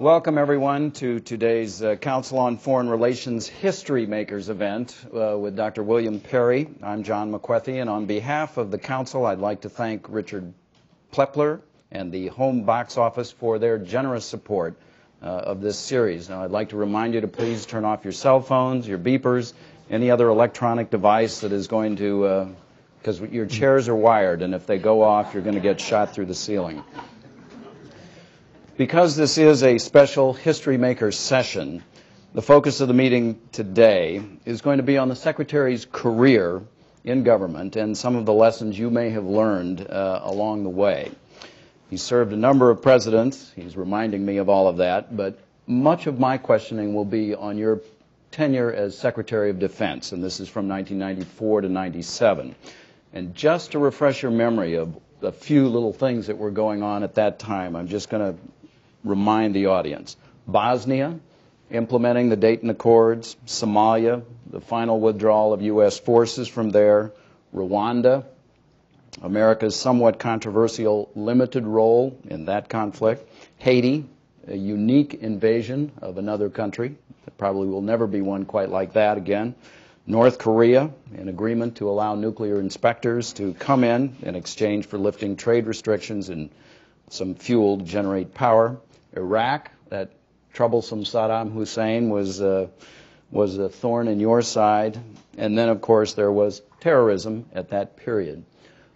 Welcome, everyone, to today's Council on Foreign Relations History Makers event with Dr. William Perry. I'm John McWethy, and on behalf of the Council, I'd like to thank Richard Plepler and the Home Box Office for their generous support of this series. Now, I'd like to remind you to please turn off your cell phones, your beepers, any other electronic device that is going to, because your chairs are wired, and if they go off, you're going to get shot through the ceiling. Because this is a special History Maker session, the focus of the meeting today is going to be on the Secretary's career in government and some of the lessons you may have learned along the way. He served a number of presidents. He's reminding me of all of that, but much of my questioning will be on your tenure as Secretary of Defense, and this is from 1994 to 97. And just to refresh your memory of a few little things that were going on at that time, I'm just going to remind the audience. Bosnia, implementing the Dayton Accords. Somalia, the final withdrawal of U.S. forces from there. Rwanda, America's somewhat controversial limited role in that conflict. Haiti, a unique invasion of another country. There probably will never be one quite like that again. North Korea, an agreement to allow nuclear inspectors to come in exchange for lifting trade restrictions and some fuel to generate power. Iraq, that troublesome Saddam Hussein was a thorn in your side. And then, of course, there was terrorism at that period.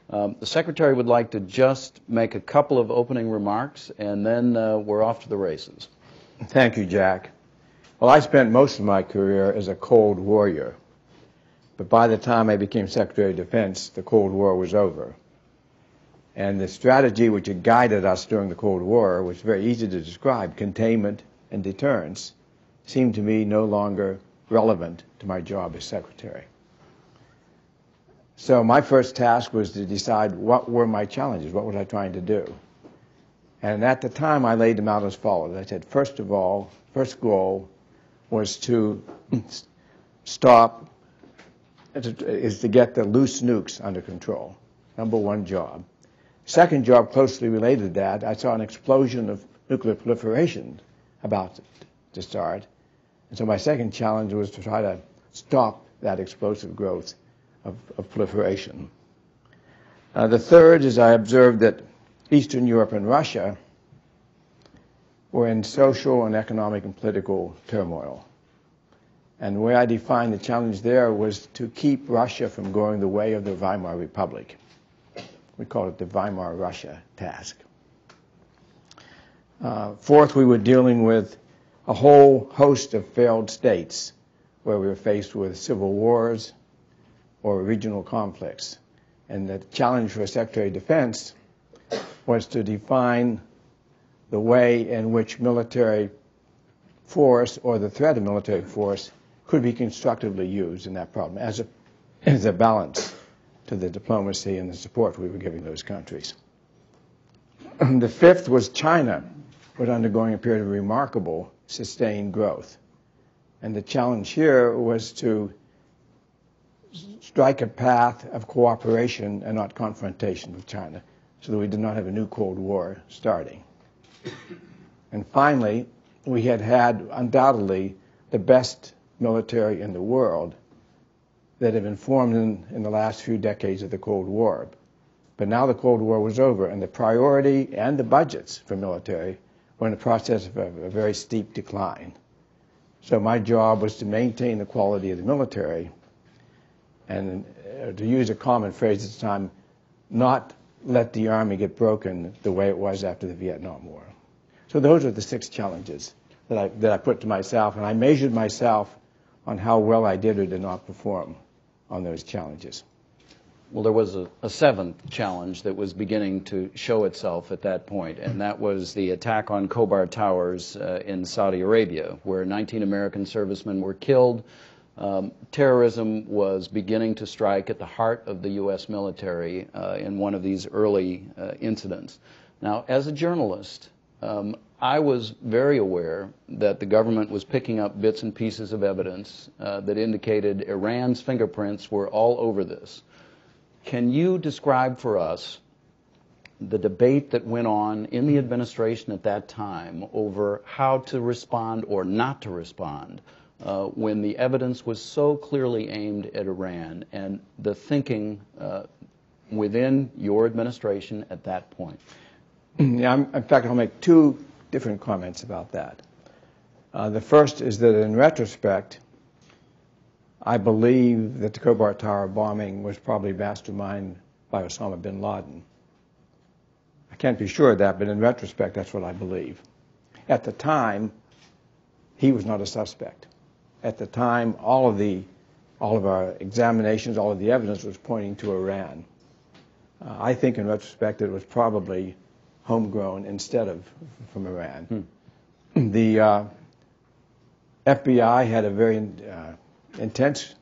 The Secretary would like to just make a couple of opening remarks, and then we're off to the races. Thank you, Jack. Well, I spent most of my career as a Cold Warrior, but by the time I became Secretary of Defense, the Cold War was over. And the strategy which had guided us during the Cold War was very easy to describe. Containment and deterrence seemed to me no longer relevant to my job as Secretary. So my first task was to decide what were my challenges, what was I trying to do. And at the time, I laid them out as follows. I said, first of all, first goal was to stop, is to get the loose nukes under control, number one job. Second job, closely related to that, I saw an explosion of nuclear proliferation about to start. And so my second challenge was to try to stop that explosive growth of proliferation. The third is I observed that Eastern Europe and Russia were in social and economic and political turmoil. And the way I defined the challenge there was to keep Russia from going the way of the Weimar Republic. We called it the Weimar Russia task. Fourth, we were dealing with a whole host of failed states where we were faced with civil wars or regional conflicts. And the challenge for Secretary of Defense was to define the way in which military force or the threat of military force could be constructively used in that problem as a balance to the diplomacy and the support we were giving those countries. The fifth was China was undergoing a period of remarkable sustained growth. And the challenge here was to strike a path of cooperation and not confrontation with China so that we did not have a new Cold War starting. And finally, we had had undoubtedly the best military in the world that have been formed in the last few decades of the Cold War. But now the Cold War was over, and the priority and the budgets for military were in the process of a very steep decline. So my job was to maintain the quality of the military and, to use a common phrase at the time, not let the Army get broken the way it was after the Vietnam War. So those are the six challenges that I put to myself, and I measured myself on how well I did or did not perform on those challenges. Well, there was a seventh challenge that was beginning to show itself at that point, and that was the attack on Khobar Towers in Saudi Arabia, where 19 American servicemen were killed. Terrorism was beginning to strike at the heart of the U.S. military in one of these early incidents. Now, as a journalist, I was very aware that the government was picking up bits and pieces of evidence that indicated Iran's fingerprints were all over this. Can you describe for us the debate that went on in the administration at that time over how to respond or not to respond when the evidence was so clearly aimed at Iran, and the thinking within your administration at that point. Yeah, in fact, I'll make two different comments about that. The first is that in retrospect, I believe that the Khobar Tower bombing was probably masterminded by Osama bin Laden. I can't be sure of that, but in retrospect, that's what I believe. At the time, he was not a suspect. At the time, all of our examinations, all of the evidence was pointing to Iran. I think in retrospect, it was probably homegrown instead of from Iran. Hmm. The FBI had a very intense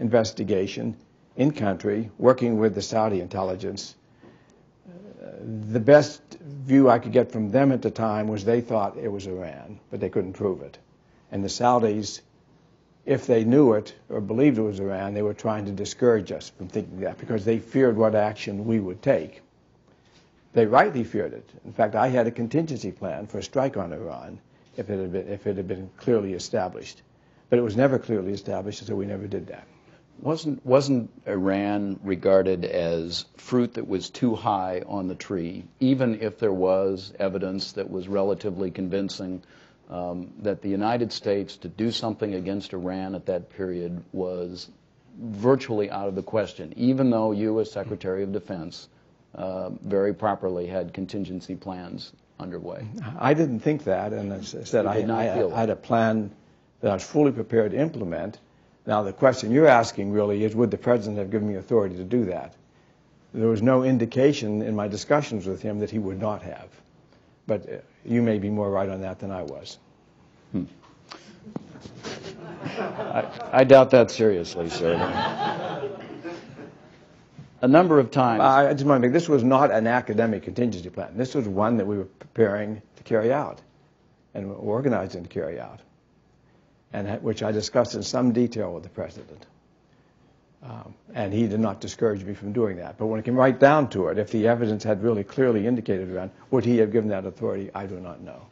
investigation in country, working with the Saudi intelligence. The best view I could get from them at the time was they thought it was Iran, but they couldn't prove it. And the Saudis, if they knew it or believed it was Iran, they were trying to discourage us from thinking that because they feared what action we would take. They rightly feared it. In fact, I had a contingency plan for a strike on Iran if it had been clearly established. But it was never clearly established, so we never did that. Wasn't Iran regarded as fruit that was too high on the tree, even if there was evidence that was relatively convincing that the United States to do something against Iran at that period was virtually out of the question, even though you as Secretary of Defense very properly had contingency plans underway? I didn't think that, and as I said, I had a plan that I was fully prepared to implement. Now, the question you're asking really is, would the President have given me authority to do that? There was no indication in my discussions with him that he would not have. But you may be more right on that than I was. Hmm. I doubt that seriously, sir. A number of times. I just want to make, this was not an academic contingency plan. This was one that we were preparing to carry out and organizing to carry out, and which I discussed in some detail with the President. And he did not discourage me from doing that. But when it came right down to it, if the evidence had really clearly indicated Iran, would he have given that authority? I do not know.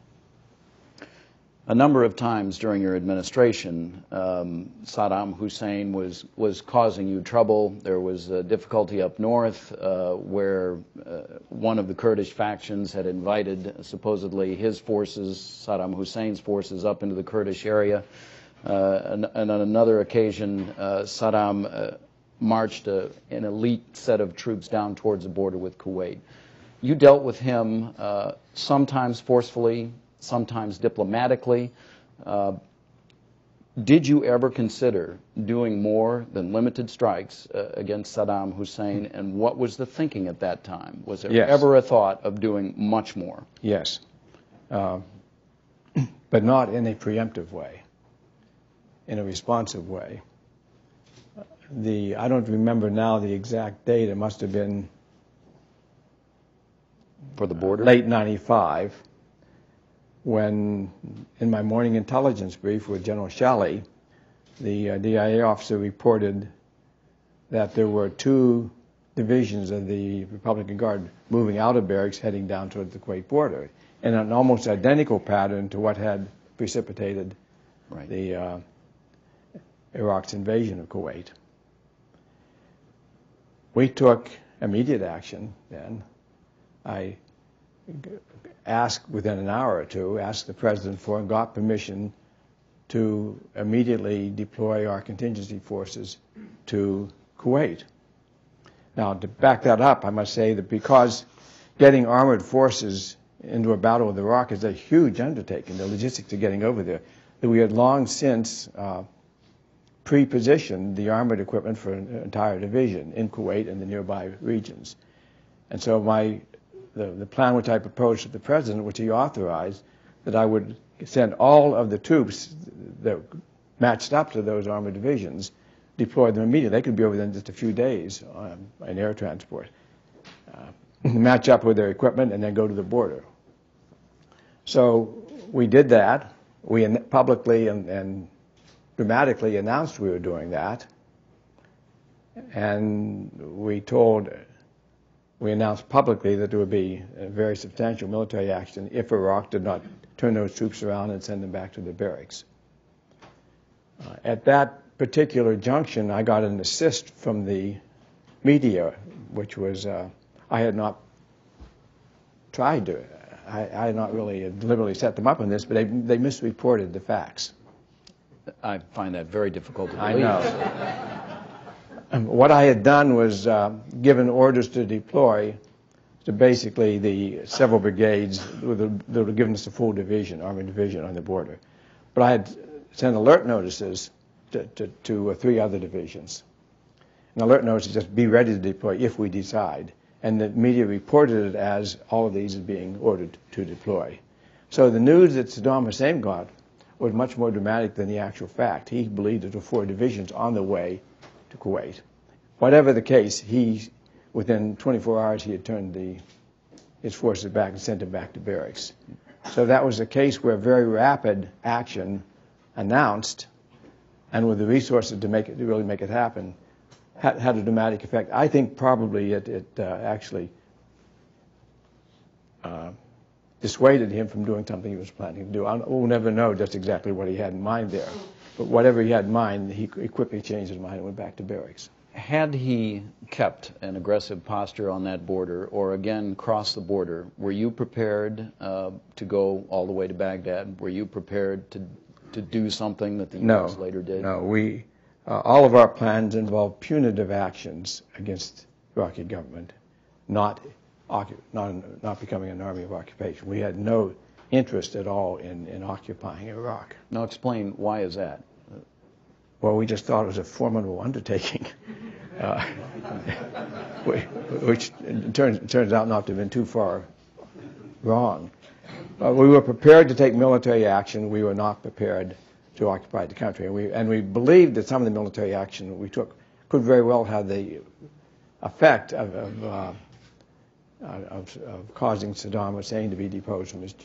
A number of times during your administration, Saddam Hussein was causing you trouble. There was a difficulty up north where one of the Kurdish factions had invited supposedly his forces, Saddam Hussein's forces, up into the Kurdish area. And on another occasion, Saddam marched an elite set of troops down towards the border with Kuwait. You dealt with him sometimes forcefully, sometimes diplomatically. Did you ever consider doing more than limited strikes against Saddam Hussein, and what was the thinking at that time? Was there ever a thought of doing much more? Yes, but not in a preemptive way, in a responsive way. I don't remember now the exact date. It must have been for the border late '95. When, in my morning intelligence brief with General Shalley, the DIA officer reported that there were two divisions of the Republican Guard moving out of barracks heading down toward the Kuwait border in an almost identical pattern to what had precipitated the Iraq's invasion of Kuwait. We took immediate action then. I asked within an hour or two, asked the President for and got permission to immediately deploy our contingency forces to Kuwait. Now, to back that up, I must say that because getting armored forces into a battle with Iraq is a huge undertaking, the logistics of getting over there, that we had long since pre-positioned the armored equipment for an entire division in Kuwait and the nearby regions. And so the plan which I proposed to the President, which he authorized, that I would send all of the troops that matched up to those armored divisions, deploy them immediately. They could be over there in just a few days in air transport, match up with their equipment, and then go to the border. So we did that. We publicly and dramatically announced we were doing that. And we told we announced publicly that there would be a very substantial military action if Iraq did not turn those troops around and send them back to their barracks. At that particular junction, I got an assist from the media, which was I had not tried to. I had not really deliberately set them up on this, but they misreported the facts. I find that very difficult to believe. I know. What I had done was given orders to deploy to basically the several brigades that were given us a full division, Army division on the border. But I had sent alert notices to three other divisions. An alert notice is just be ready to deploy if we decide. And the media reported it as all of these as being ordered to deploy. So the news that Saddam Hussein got was much more dramatic than the actual fact. He believed there were four divisions on the way to Kuwait. Whatever the case, he, within 24 hours, he had turned his forces back and sent them back to barracks. So that was a case where very rapid action announced, and with the resources to really make it happen, had a dramatic effect. I think probably it actually dissuaded him from doing something he was planning to do. We'll never know just exactly what he had in mind there. But whatever he had in mind, he quickly changed his mind and went back to barracks. Had he kept an aggressive posture on that border, or again crossed the border, were you prepared to go all the way to Baghdad? Were you prepared to do something that the U.S. later did? No, we... all of our plans involved punitive actions against the Iraqi government, not becoming an army of occupation. We had no interest at all in occupying Iraq. Now explain, why is that? Well, we just thought it was a formidable undertaking, which turns out not to have been too far wrong. We were prepared to take military action. We were not prepared to occupy the country, and we believed that some of the military action that we took could very well have the effect of causing Saddam Hussein to be deposed from his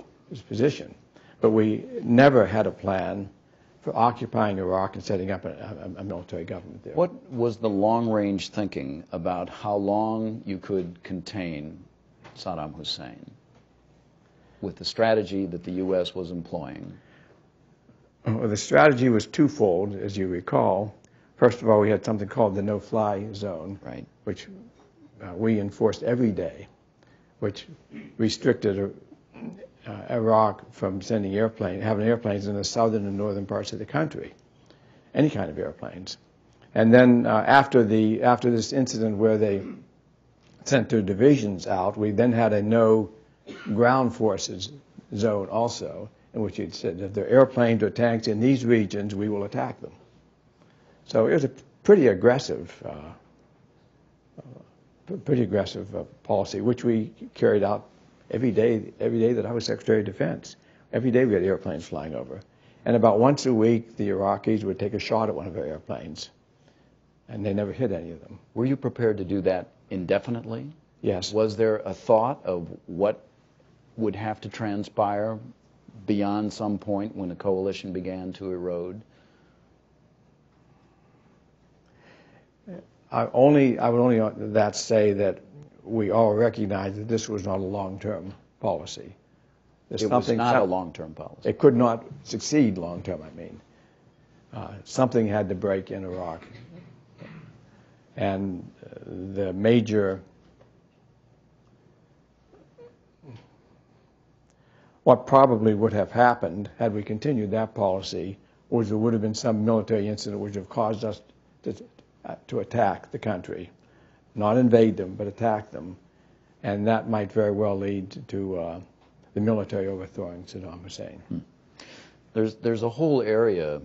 position. But we never had a plan for occupying Iraq and setting up a military government there. What was the long-range thinking about how long you could contain Saddam Hussein with the strategy that the U.S. was employing? Well, the strategy was twofold, as you recall. First of all, we had something called the no-fly zone, right, which we enforced every day, which restricted Iraq from sending having airplanes in the southern and northern parts of the country, any kind of airplanes. And then after this incident where they sent their divisions out, we then had a no-ground forces zone also, in which he'd said, if there are airplanes or tanks in these regions, we will attack them. So it was a pretty aggressive policy, which we carried out every day that I was Secretary of Defense. Every day we had airplanes flying over. And about once a week, the Iraqis would take a shot at one of our airplanes, and they never hit any of them. Were you prepared to do that indefinitely? Yes. Was there a thought of what would have to transpire beyond some point when the coalition began to erode? I would only say that we all recognize that this was not a long-term policy. It was not a long-term policy. It could not succeed long-term, I mean. Something had to break in Iraq. And the major... What probably would have happened had we continued that policy was there would have been some military incident which would have caused us to attack the country, not invade them, but attack them, and that might very well lead to the military overthrowing Saddam Hussein. Hmm. There's a whole area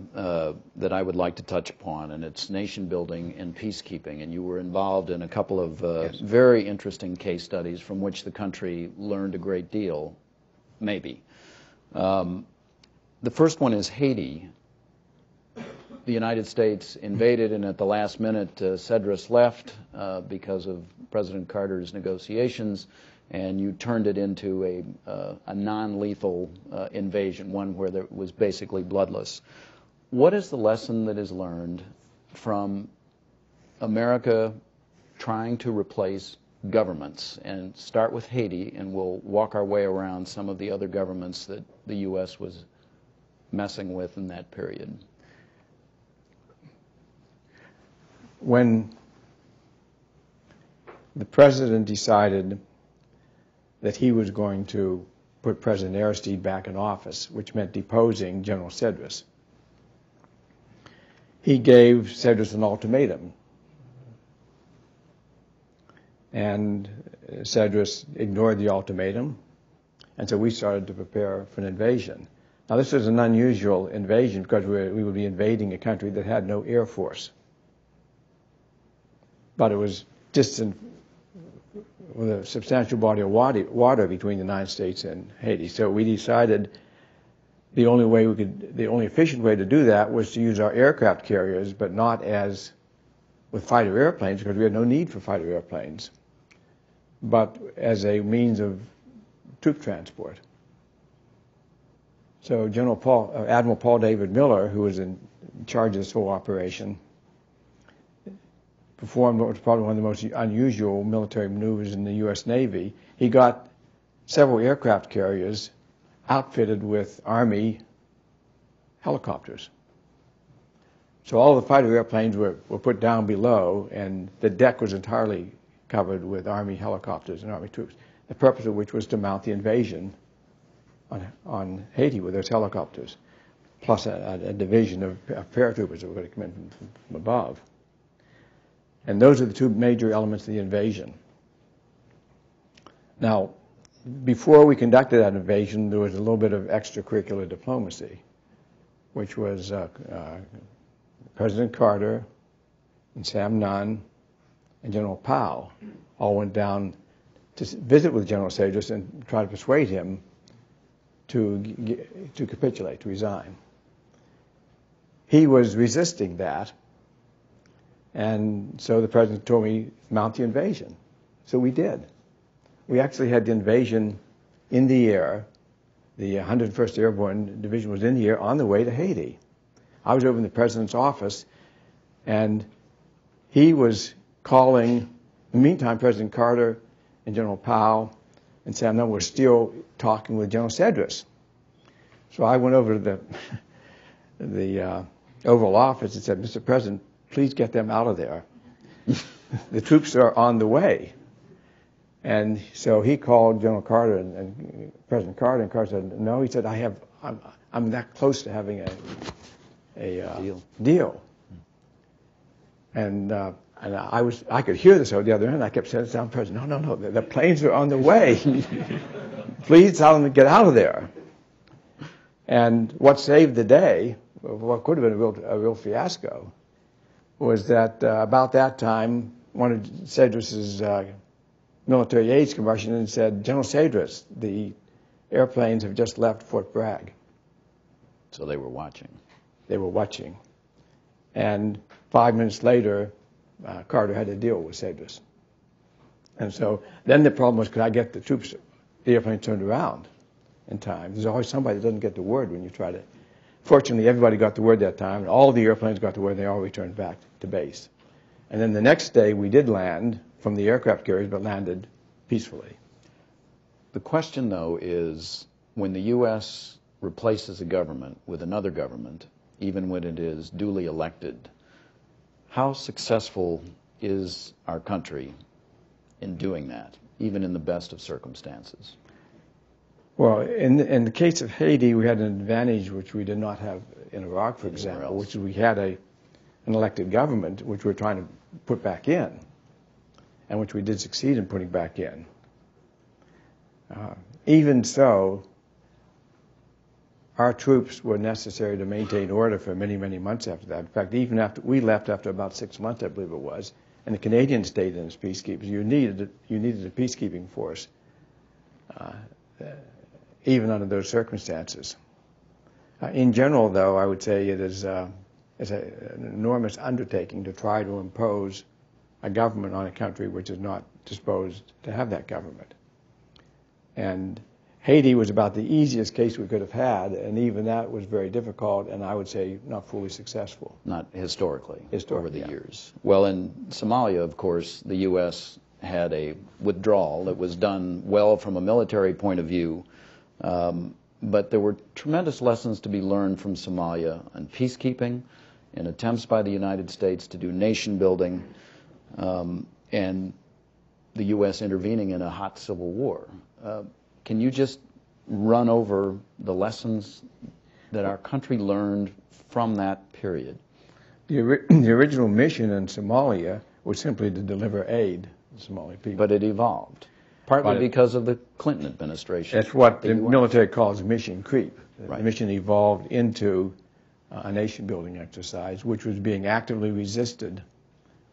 that I would like to touch upon, and it's nation building and peacekeeping. And you were involved in a couple of very interesting case studies from which the country learned a great deal. Maybe. The first one is Haiti. The United States invaded, and at the last minute, Cedras left because of President Carter's negotiations, and you turned it into a non-lethal invasion, one where it was basically bloodless. What is the lesson that is learned from America trying to replace governments, and start with Haiti, and we'll walk our way around some of the other governments that the U.S. was messing with in that period. When the president decided that he was going to put President Aristide back in office, which meant deposing General Cedras, he gave Cedras an ultimatum. And Cedras ignored the ultimatum, and so we started to prepare for an invasion. Now, this was an unusual invasion because we would be invading a country that had no air force. But it was distant with a substantial body of water between the United States and Haiti. So we decided the only way we could, the only efficient way to do that was to use our aircraft carriers, but not as with fighter airplanes, because we had no need for fighter airplanes, but as a means of troop transport. So Admiral Paul David Miller, who was in charge of this whole operation, performed what was probably one of the most unusual military maneuvers in the U.S. Navy. He got several aircraft carriers outfitted with Army helicopters. So all the fighter airplanes were put down below, and the deck was entirely covered with Army helicopters and Army troops, the purpose of which was to mount the invasion on Haiti with those helicopters, plus a division of paratroopers that were going to come in from above. And those are the two major elements of the invasion. Now, before we conducted that invasion, there was a little bit of extracurricular diplomacy, which was President Carter and Sam Nunn and General Powell all went down to visit with General Cedras and try to persuade him to capitulate, to resign. He was resisting that, and so the president told me, mount the invasion. So we did. We actually had the invasion in the air. The 101st Airborne Division was in the air on the way to Haiti. I was over in the president's office, and he was calling. In the meantime, President Carter and General Powell and Sam Nunn were still talking with General Cedras. So I went over to the Oval Office and said, Mr. President, please get them out of there. The troops are on the way. And so he called General Carter and President Carter, and Carter said, no, he said, I'm that close to having a deal. And I could hear this over the other end. I kept saying, "Sound President, no, no, no, the planes are on the way. Please tell them to get out of there." And what saved the day, what could have been a real fiasco, was that about that time, one of Cedras's military aides came rushing in and said, "General Cedras, the airplanes have just left Fort Bragg." So they were watching. They were watching. And 5 minutes later, Carter had a deal with Cedras. And so then the problem was, could I get the troops, the airplane turned around in time? There's always somebody that doesn't get the word when you try to. Fortunately, everybody got the word that time, and all the airplanes got the word, and they all returned back to base. And then the next day, we did land from the aircraft carriers, but landed peacefully. The question, though, is when the U.S. replaces a government with another government, even when it is duly elected, how successful is our country in doing that, even in the best of circumstances? Well, in the case of Haiti, we had an advantage which we did not have in Iraq, for example, which is we had an elected government which we were trying to put back in, and which we did succeed in putting back in. Even so, our troops were necessary to maintain order for many, many months after that. In fact, even after we left, after about 6 months, I believe it was, and the Canadians stayed in as peacekeepers, you needed a peacekeeping force, even under those circumstances. In general, though, I would say it is an enormous undertaking to try to impose a government on a country which is not disposed to have that government. And Haiti was about the easiest case we could have had, and even that was very difficult, and I would say not fully successful. Not historically, over the years. Well, in Somalia, of course, the U.S. had a withdrawal that was done well from a military point of view, but there were tremendous lessons to be learned from Somalia on peacekeeping, in attempts by the United States to do nation building, and the U.S. intervening in a hot civil war. Can you just run over the lessons that our country learned from that period? The original mission in Somalia was simply to deliver aid to Somali people. But it evolved, partly because of the Clinton administration. That's what the military calls mission creep. The mission evolved into a nation-building exercise, which was being actively resisted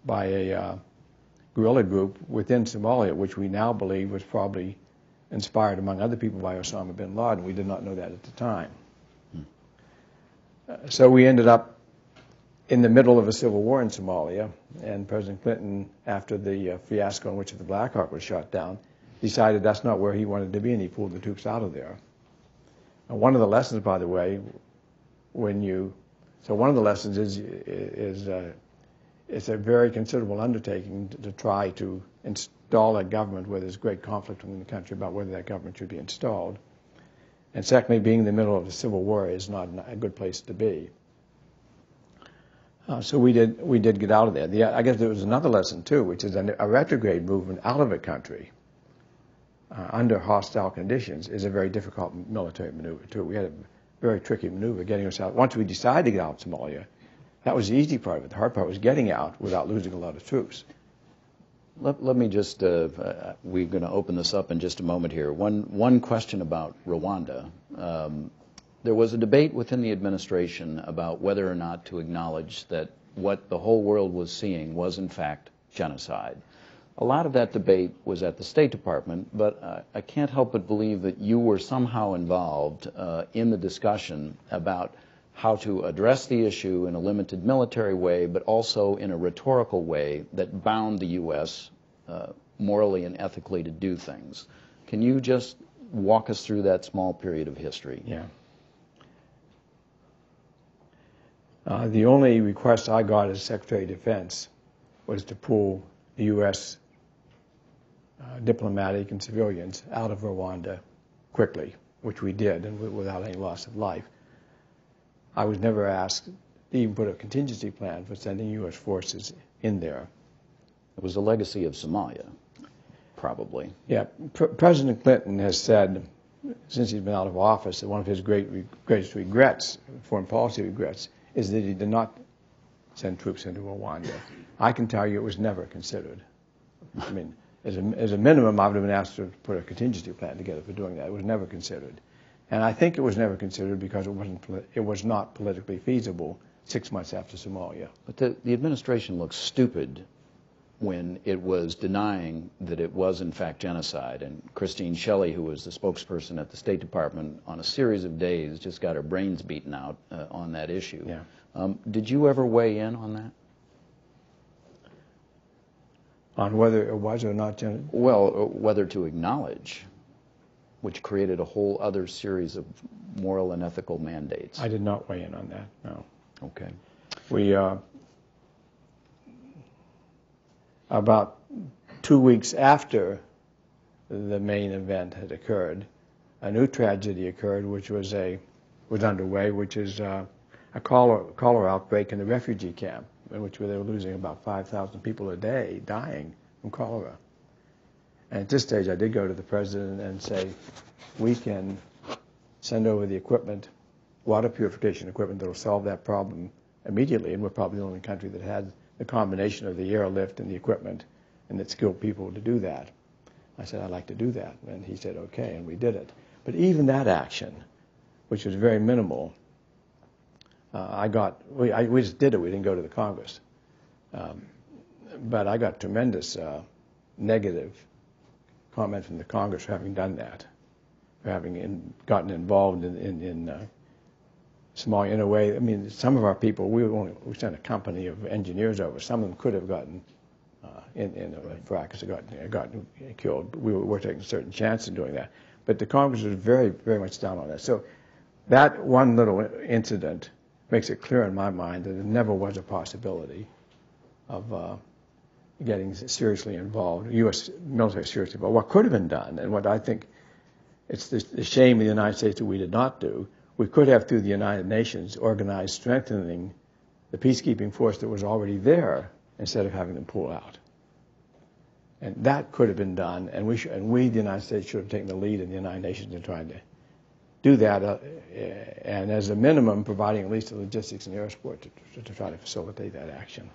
by a guerrilla group within Somalia, which we now believe was probably inspired, among other people, by Osama bin Laden. We did not know that at the time. So we ended up in the middle of a civil war in Somalia, and President Clinton, after the fiasco in which the Black Hawk was shot down, decided that's not where he wanted to be, and he pulled the troops out of there. And one of the lessons, by the way, is it's a very considerable undertaking to try to install a government where there's great conflict within the country about whether that government should be installed. And secondly, being in the middle of a civil war is not a good place to be. So we did get out of there. I guess there was another lesson too, which is a retrograde movement out of a country under hostile conditions is a very difficult military maneuver too. We had a very tricky maneuver getting us out. Once we decided to get out of Somalia, that was the easy part of it. The hard part was getting out without losing a lot of troops. Let me just, we're going to open this up in just a moment here. One question about Rwanda. There was a debate within the administration about whether or not to acknowledge that what the whole world was seeing was, in fact, genocide. A lot of that debate was at the State Department, but I can't help but believe that you were somehow involved in the discussion about how to address the issue in a limited military way, but also in a rhetorical way that bound the U.S. Morally and ethically to do things. Can you just walk us through that small period of history? Yeah. The only request I got as Secretary of Defense was to pull the U.S. Diplomatic and civilians out of Rwanda quickly, which we did, and without any loss of life. I was never asked to even put a contingency plan for sending U.S. forces in there. It was a legacy of Somalia, probably. Yeah. President Clinton has said, since he's been out of office, that one of his greatest regrets, foreign policy regrets, is that he did not send troops into Rwanda. I can tell you it was never considered. I mean, as a minimum, I would have been asked to put a contingency plan together for doing that. It was never considered. And I think it was never considered because it was not politically feasible 6 months after Somalia. But the administration looked stupid when it was denying that it was, in fact, genocide. And Christine Shelley, who was the spokesperson at the State Department, on a series of days just got her brains beaten out on that issue. Yeah. Did you ever weigh in on that? On whether it was or not genocide? Well, whether to acknowledge, which created a whole other series of moral and ethical mandates. I did not weigh in on that, no. Okay. We, about 2 weeks after the main event had occurred, a new tragedy occurred, which was underway, which is a cholera outbreak in the refugee camp, in which they were losing about 5,000 people a day dying from cholera. And at this stage, I did go to the president and say, we can send over the equipment, water purification equipment that will solve that problem immediately, and we're probably the only country that had the combination of the airlift and the equipment and that skilled people to do that. I said, I'd like to do that. And he said, okay, and we did it. But even that action, which was very minimal, we just did it. We didn't go to the Congress. But I got tremendous negative comment from the Congress for having done that, for having gotten involved in Somalia in a way. I mean, some of our people, we sent a company of engineers over. Some of them could have gotten gotten killed. But we were taking a certain chance in doing that. But the Congress was very, very much down on that. So that one little incident makes it clear in my mind that it never was a possibility of getting seriously involved, U.S. military seriously involved. What could have been done, and what I think it's the shame of the United States that we did not do, we could have, through the United Nations, organized strengthening the peacekeeping force that was already there instead of having them pull out. And that could have been done, and we, the United States, should have taken the lead in the United Nations in trying to do that, and as a minimum, providing at least the logistics and air support to try to facilitate that action.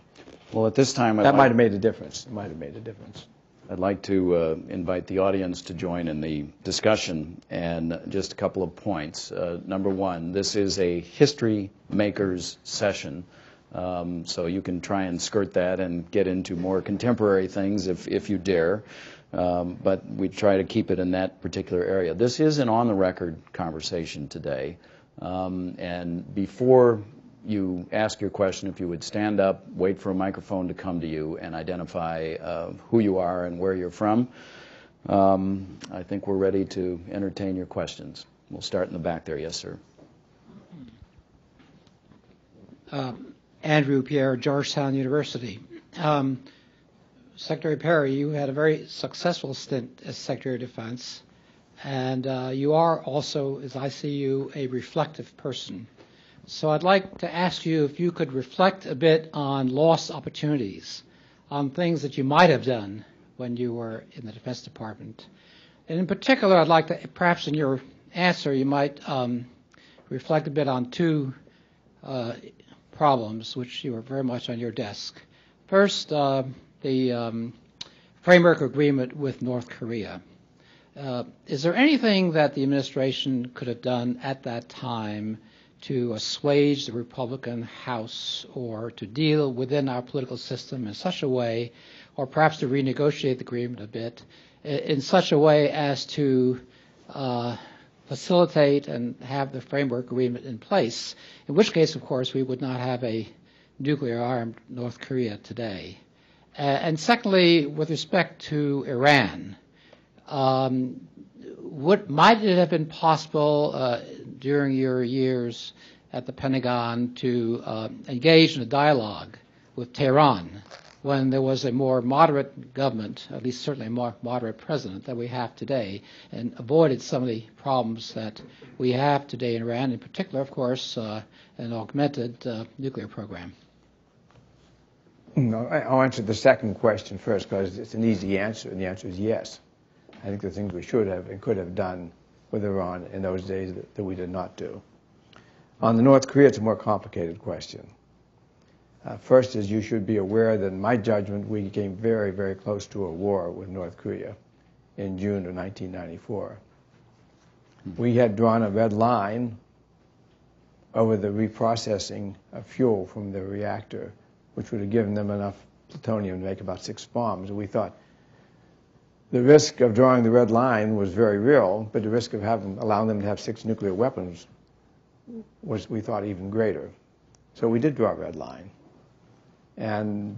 Well, at this time, that might have made a difference. It might have made a difference. I'd like to invite the audience to join in the discussion, and just a couple of points. Number one, this is a history makers session. So you can try and skirt that and get into more contemporary things if you dare, but we try to keep it in that particular area. This is an on-the-record conversation today, and before you ask your question, if you would stand up, wait for a microphone to come to you, and identify who you are and where you're from. I think we're ready to entertain your questions. We'll start in the back there. Yes, sir. Andrew Pierre, Georgetown University. Secretary Perry, you had a very successful stint as Secretary of Defense, and you are also, as I see you, a reflective person. So I'd like to ask you if you could reflect a bit on lost opportunities, on things that you might have done when you were in the Defense Department. And in particular, I'd like to, perhaps in your answer, you might reflect a bit on two problems which you were very much on your desk. First, the framework agreement with North Korea. Is there anything that the administration could have done at that time to assuage the Republican House, or to deal within our political system in such a way, or perhaps to renegotiate the agreement a bit, in such a way as to facilitate and have the framework agreement in place, in which case, of course, we would not have a nuclear-armed North Korea today? And secondly, with respect to Iran, might it have been possible during your years at the Pentagon to engage in a dialogue with Tehran when there was a more moderate government, at least certainly a more moderate president than we have today, and avoided some of the problems that we have today in Iran, in particular, of course, an augmented nuclear program? No, I'll answer the second question first, because it's an easy answer, and the answer is yes. I think the things we should have and could have done with Iran in those days that we did not do. On the North Korea, it's a more complicated question. First is, you should be aware that, in my judgment, we came very, very close to a war with North Korea in June of 1994. We had drawn a red line over the reprocessing of fuel from the reactor, which would have given them enough plutonium to make about 6 bombs. We thought the risk of drawing the red line was very real, but the risk of allowing them to have 6 nuclear weapons was, we thought, even greater. So we did draw a red line. And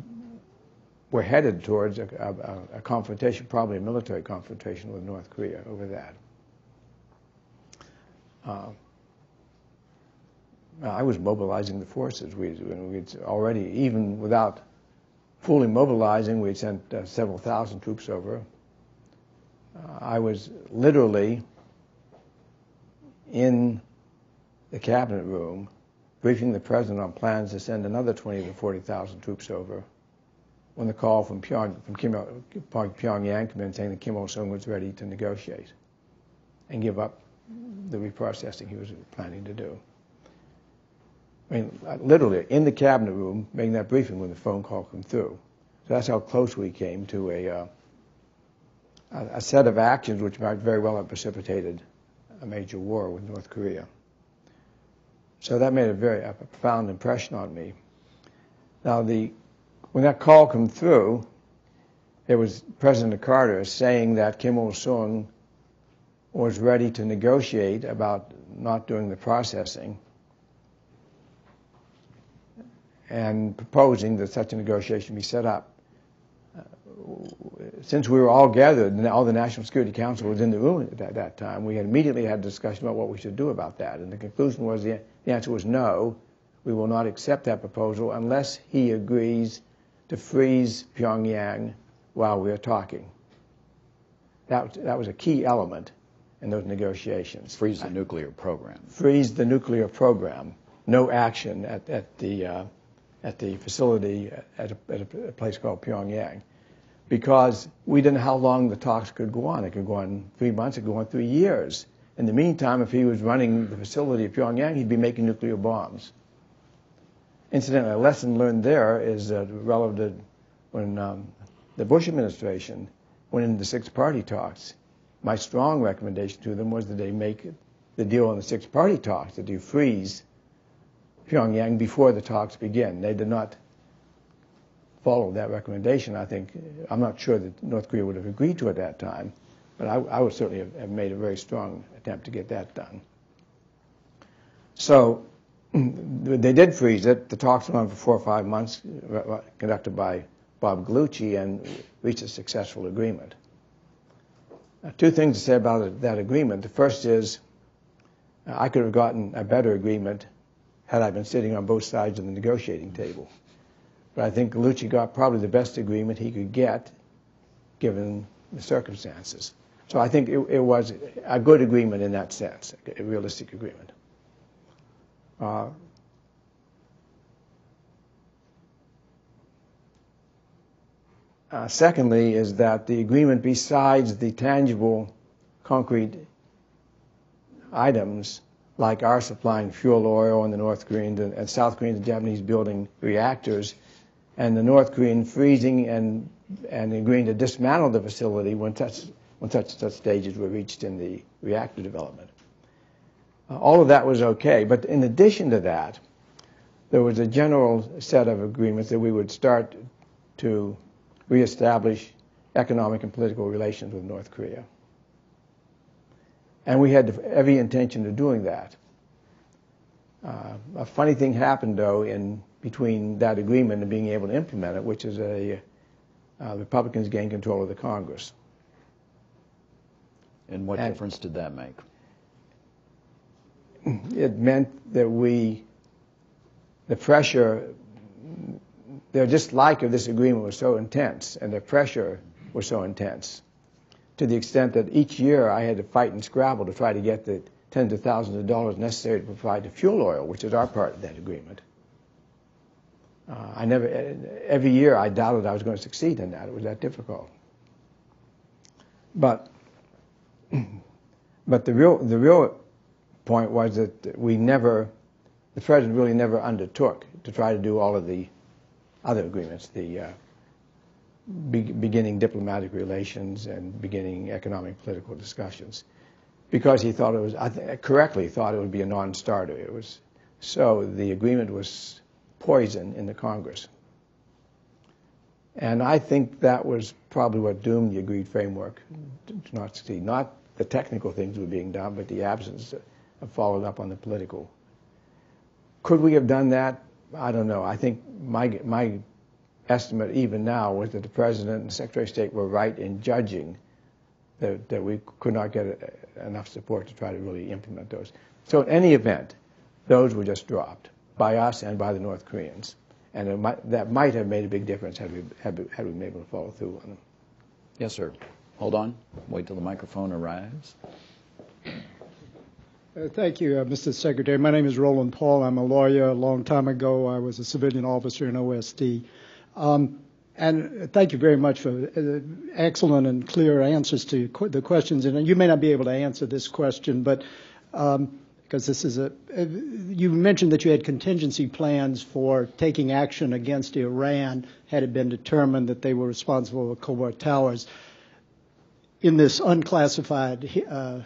we're headed towards a confrontation, probably a military confrontation with North Korea over that. I was mobilizing the forces. We'd already, even without fully mobilizing, we'd sent several thousand troops over. I was literally in the cabinet room briefing the president on plans to send another 20,000 to 40,000 troops over when the call from Pyongyang came in, saying that Kim Il Sung was ready to negotiate and give up the reprocessing he was planning to do. I mean, literally in the cabinet room making that briefing when the phone call came through. So that's how close we came to a set of actions which might very well have precipitated a major war with North Korea. So that made a profound impression on me. Now, when that call came through, it was President Carter saying that Kim Il-sung was ready to negotiate about not doing the processing, and proposing that such a negotiation be set up. Since we were all gathered, and all the National Security Council was in the room at that time, we had immediately had a discussion about what we should do about that. And the conclusion was, the answer was no, we will not accept that proposal unless he agrees to freeze Pyongyang while we were talking. That was a key element in those negotiations. Freeze the nuclear program. Freeze the nuclear program. No action at the facility at a place called Pyongyang, because we didn't know how long the talks could go on. It could go on 3 months. It could go on 3 years. In the meantime, if he was running the facility at Pyongyang, he'd be making nuclear bombs. Incidentally, a lesson learned there is that relative to when the Bush administration went into the six-party talks, my strong recommendation to them was that they make the deal on the six-party talks, that you freeze Pyongyang before the talks begin. They did not follow that recommendation. I'm not sure that North Korea would have agreed to at that time, but I would certainly have made a very strong attempt to get that done. So they did freeze it. The talks went on for 4 or 5 months, conducted by Bob Gallucci, and reached a successful agreement. Two things to say about that agreement. The first is I could have gotten a better agreement had I been sitting on both sides of the negotiating table. But I think Gallucci got probably the best agreement he could get, given the circumstances. So I think it was a good agreement in that sense, a realistic agreement. Secondly is that the agreement, besides the tangible, concrete items like our supplying fuel oil and the North Koreans and South Koreans and Japanese building reactors, and the North Korean freezing and agreeing to dismantle the facility when such stages were reached in the reactor development. All of that was okay, but in addition to that, there was a general set of agreements that we would start to reestablish economic and political relations with North Korea. And we had every intention of doing that. A funny thing happened, though, in between that agreement and being able to implement it, which is Republicans gained control of the Congress. And what difference did that make? It meant that the pressure, their dislike of this agreement was so intense, and their pressure was so intense, to the extent that each year I had to fight and scrabble to try to get the tens of thousands of dollars necessary to provide the fuel oil, which is our part of that agreement. Every year I doubted I was going to succeed in that. It was that difficult. But the real point was that the president really never undertook to try to do all of the other agreements, the beginning diplomatic relations and beginning economic political discussions, because he thought it was, correctly thought it would be a non-starter. It was, so the agreement was poison in the Congress. And I think that was probably what doomed the agreed framework to not succeed. Not the technical things were being done, but the absence of following up on the political. Could we have done that? I don't know. I think my estimate even now was that the President and Secretary of State were right in judging that we could not get enough support to try to really implement those. So in any event, those were just dropped by us and by the North Koreans. And that might have made a big difference had we been able to follow through on them. Yes, sir. Hold on. Wait till the microphone arrives. Thank you, Mr. Secretary. My name is Roland Paul. I'm a lawyer. A long time ago, I was a civilian officer in OSD. And thank you very much for excellent and clear answers to the questions. And you may not be able to answer this question, but because this is you mentioned that you had contingency plans for taking action against Iran had it been determined that they were responsible for Khobar Towers. In this unclassified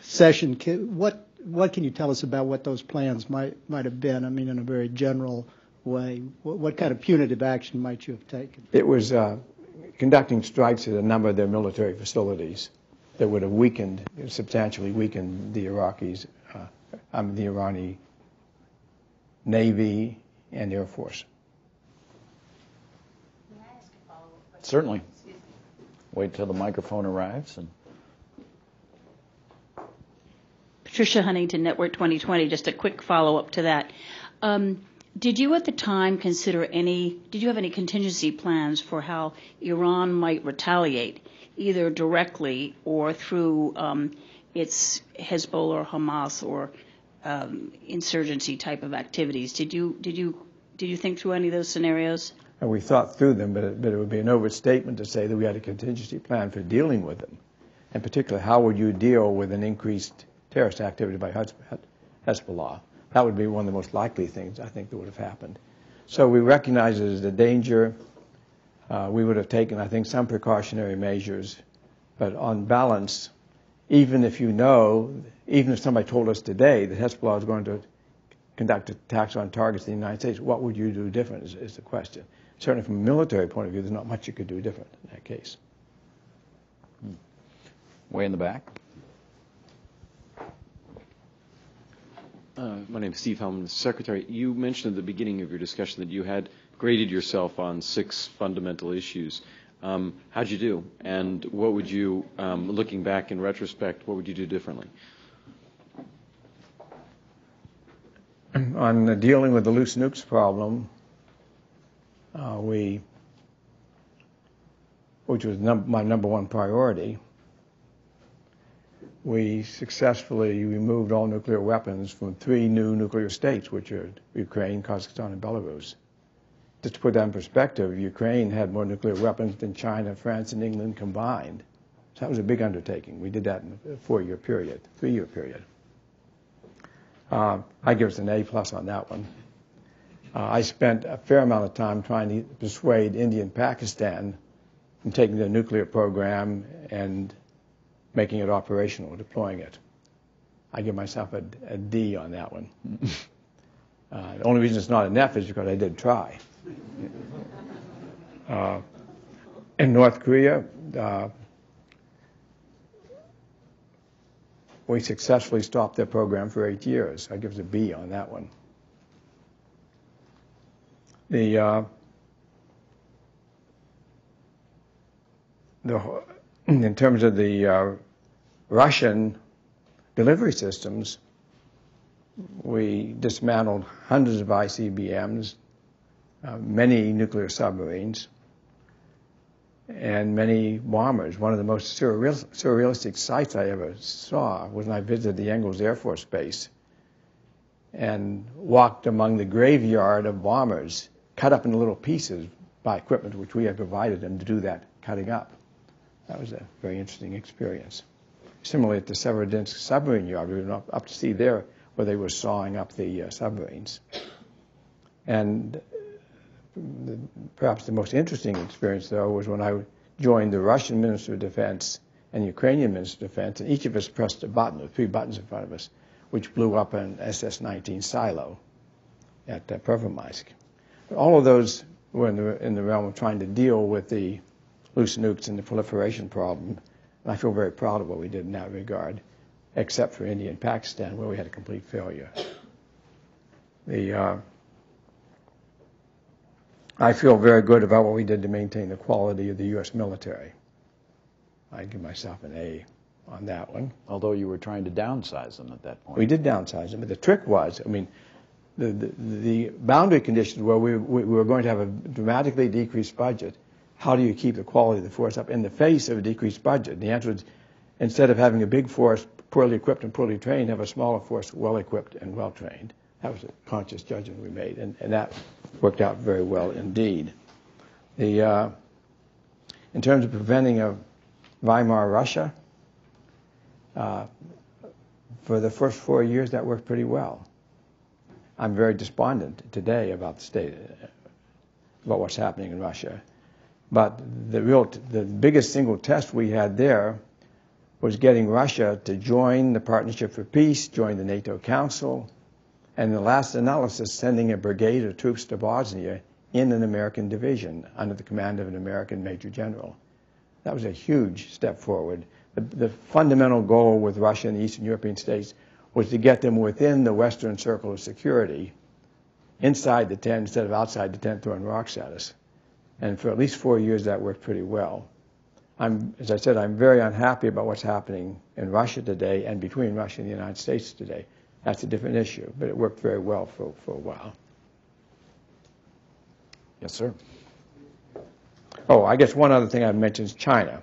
session, what can you tell us about what those plans might have been? I mean, in a very general way, what kind of punitive action might you have taken? It was conducting strikes at a number of their military facilities that would have substantially weakened the Iraqis. The Iraqi Navy and Air Force. Can I ask a follow-up question? Certainly. Wait till the microphone arrives. And Patricia Huntington, Network 2020, just a quick follow-up to that. Did you at the time consider any, did you have any contingency plans for how Iran might retaliate, either directly or through its Hezbollah or Hamas or insurgency type of activities? Did you think through any of those scenarios? And we thought through them, but it would be an overstatement to say that we had a contingency plan for dealing with them. And particularly, how would you deal with an increased terrorist activity by Hezbollah? That would be one of the most likely things, I think, that would have happened. So we recognized it as a danger. We would have taken, I think, some precautionary measures. But on balance, even if you know, even if somebody told us today that Hezbollah is going to conduct attacks on targets in the United States, what would you do different is the question. Certainly from a military point of view, there's not much you could do different in that case. Way in the back. My name is Steve Hellman, Secretary. You mentioned at the beginning of your discussion that you had graded yourself on 6 fundamental issues. How'd you do? And what would you, looking back in retrospect, what would you do differently? On dealing with the loose nukes problem, which was my number 1 priority, we successfully removed all nuclear weapons from 3 new nuclear states, which are Ukraine, Kazakhstan, and Belarus. Just to put that in perspective, Ukraine had more nuclear weapons than China, France, and England combined. So that was a big undertaking. We did that in a 4-year period, 3-year period. I give us an A+ on that one. I spent a fair amount of time trying to persuade India and Pakistan from taking their nuclear program and making it operational, deploying it. I give myself a D on that one. The only reason it's not an F is because I did try. In North Korea, we successfully stopped their program for 8 years. I give us a B on that one. In terms of the Russian delivery systems, we dismantled hundreds of ICBMs, many nuclear submarines, and many bombers. One of the most surrealistic sights I ever saw was when I visited the Engels Air Force Base and walked among the graveyard of bombers cut up into little pieces by equipment which we had provided them to do that cutting up. That was a very interesting experience. Similarly, at the Severodvinsk submarine yard, we were up to see there where they were sawing up the submarines. And perhaps the most interesting experience, though, was when I joined the Russian Minister of Defense and the Ukrainian Minister of Defense, and each of us pressed a button, with 3 buttons in front of us, which blew up an SS-19 silo at Pervomaisk. All of those were in the realm of trying to deal with the loose nukes and the proliferation problem, and I feel very proud of what we did in that regard, except for India and Pakistan, where we had a complete failure. I feel very good about what we did to maintain the quality of the U.S. military. I'd give myself an A on that one. Although you were trying to downsize them at that point. We did downsize them, but the trick was, I mean, the boundary conditions where we were going to have a dramatically decreased budget. How do you keep the quality of the force up in the face of a decreased budget? And the answer is, instead of having a big force poorly equipped and poorly trained, have a smaller force well equipped and well trained. That was a conscious judgment we made, and that worked out very well indeed. In terms of preventing a Weimar Russia, for the first 4 years that worked pretty well. I'm very despondent today about the state, about what's happening in Russia. But the biggest single test we had there was getting Russia to join the Partnership for Peace, join the NATO Council, and in the last analysis, sending a brigade of troops to Bosnia in an American division under the command of an American Major General. That was a huge step forward. The fundamental goal with Russia and the Eastern European states was to get them within the Western circle of security, inside the tent instead of outside the tent throwing rocks at us. And for at least 4 years, that worked pretty well. As I said, I'm very unhappy about what's happening in Russia today and between Russia and the United States today. That's a different issue, but it worked very well for a while. Yes, sir. Oh, I guess one other thing I've mentioned is China.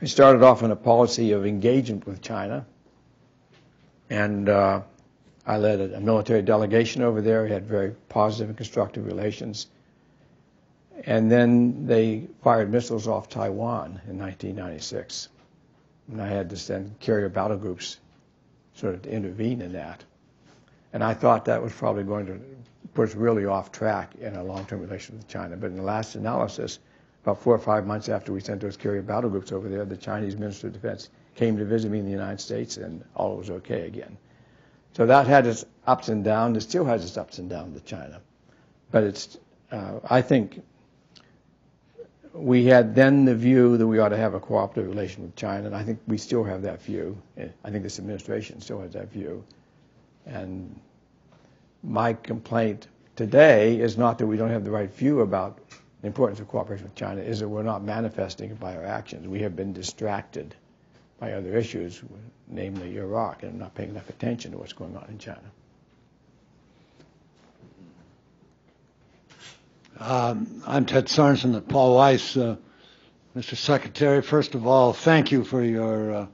I started off on a policy of engagement with China, and I led a military delegation over there. We had very positive and constructive relations. And then they fired missiles off Taiwan in 1996. And I had to send carrier battle groups sort of to intervene in that. And I thought that was probably going to put us really off track in our long-term relation with China. But in the last analysis, about 4 or 5 months after we sent those carrier battle groups over there, the Chinese Minister of Defense came to visit me in the United States, and all was okay again. So that had its ups and downs. It still has its ups and downs with China. But it's, I think we had then the view that we ought to have a cooperative relation with China, and I think we still have that view. I think this administration still has that view. And my complaint today is not that we don't have the right view about the importance of cooperation with China, is that we're not manifesting it by our actions. We have been distracted by other issues, namely Iraq, and not paying enough attention to what's going on in China. I'm Ted Sarnsen at Paul Weiss. Mr. Secretary, first of all, thank you for your